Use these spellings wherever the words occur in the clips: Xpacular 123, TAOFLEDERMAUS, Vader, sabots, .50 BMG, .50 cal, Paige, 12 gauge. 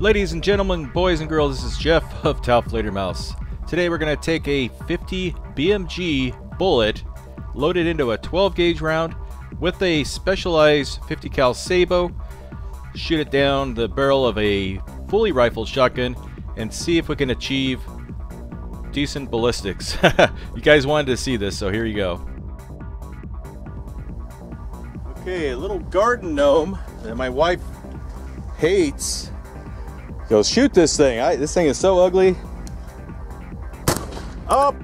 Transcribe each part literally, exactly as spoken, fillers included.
Ladies and gentlemen, boys and girls, this is Jeff of TAOFLEDERMAUS. Today we're going to take a fifty B M G bullet loaded into a twelve gauge round with a specialized fifty cal sabo, shoot it down the barrel of a fully rifled shotgun, and see if we can achieve decent ballistics. You guys wanted to see this, so here you go. Okay, a little garden gnome that my wife hates. Go shoot this thing. I, this thing is so ugly. Up.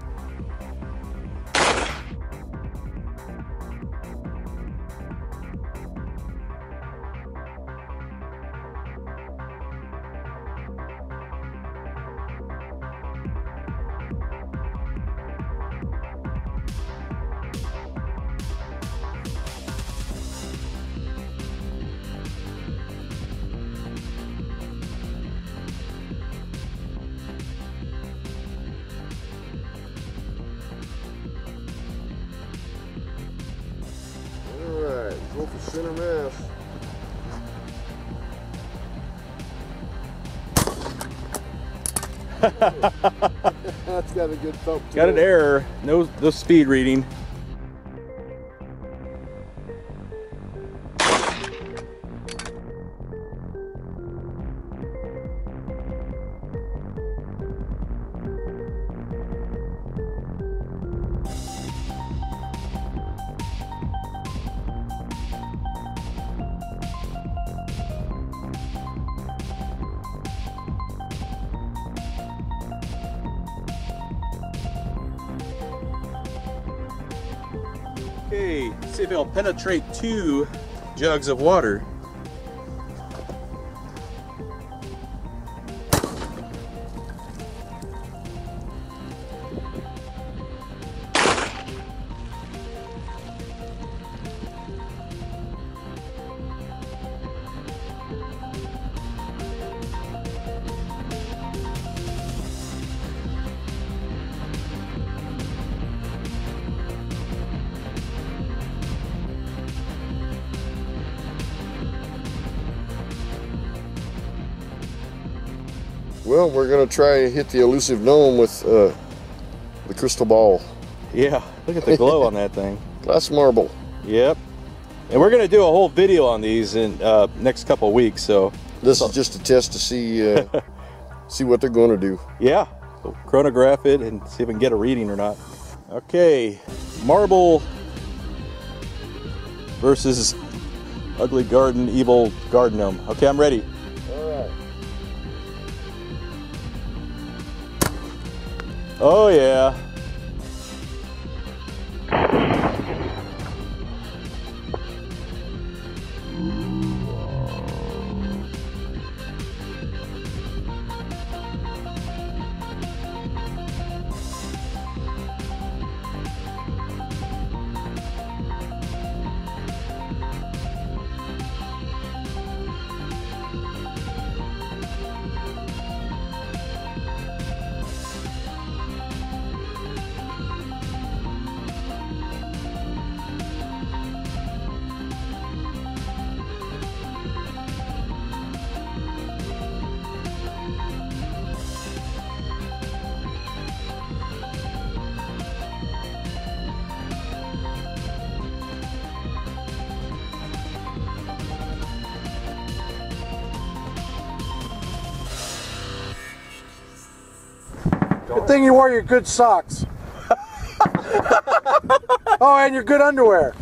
Go for center mass. That's got a good thump to it. Got an error. No, no speed reading. Okay, see if it'll penetrate two jugs of water. Well, we're going to try and hit the elusive gnome with uh, the crystal ball. Yeah, look at the glow on that thing. Glass marble. Yep. And we're going to do a whole video on these in uh, next couple weeks. So this is just a test to see uh, see what they're going to do. Yeah, we'll chronograph it and see if we can get a reading or not. Okay, marble versus ugly garden, evil garden gnome. Okay, I'm ready. Oh yeah. Good thing you wore your good socks. Oh, and your good underwear.